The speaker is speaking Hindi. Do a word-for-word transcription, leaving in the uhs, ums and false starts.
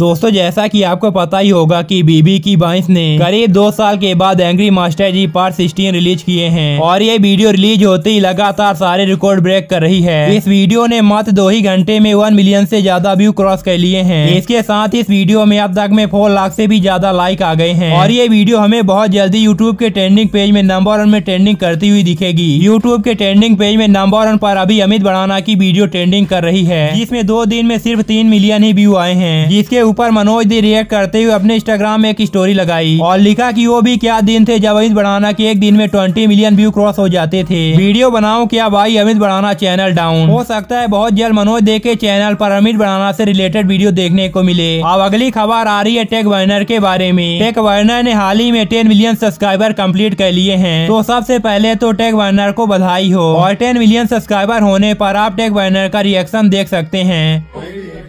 दोस्तों जैसा कि आपको पता ही होगा कि बीबी की वाइंस ने करीब दो साल के बाद एंग्री मास्टरजी पार्ट सिक्सटीन रिलीज किए हैं और ये वीडियो रिलीज होते ही लगातार सारे रिकॉर्ड ब्रेक कर रही है। इस वीडियो ने मात्र दो ही घंटे में वन मिलियन से ज्यादा व्यू क्रॉस कर लिए हैं। इसके साथ इस वीडियो में अब तक में फोर लाख से भी ज्यादा लाइक आ गए हैं और ये वीडियो हमें बहुत जल्दी यूट्यूब के ट्रेंडिंग पेज में नंबर वन में ट्रेंडिंग करती हुई दिखेगी। यूट्यूब के ट्रेंडिंग पेज में नंबर वन पर अभी अमित भड़ाना की वीडियो ट्रेंडिंग कर रही है, जिसमें दो दिन में सिर्फ तीन मिलियन ही व्यू आए हैं। जिसके ऊपर मनोज दे रिएक्ट करते हुए अपने इंस्टाग्राम में एक स्टोरी लगाई और लिखा कि वो भी क्या दिन थे जब अमित भड़ाना के एक दिन में बीस मिलियन व्यू क्रॉस हो जाते थे। वीडियो बनाऊं क्या भाई, अमित भड़ाना चैनल डाउन। हो सकता है बहुत जल्द मनोज दे के चैनल पर अमित भड़ाना से रिलेटेड वीडियो देखने को मिले। अब अगली खबर आ रही है टेक बर्नर के बारे में। टेक बर्नर ने हाल ही में टेन मिलियन सब्सक्राइबर कम्प्लीट कर लिए हैं, तो सबसे पहले तो टेक बर्नर को बधाई हो। और टेन मिलियन सब्सक्राइबर होने पर आप टेक बर्नर का रिएक्शन देख सकते हैं।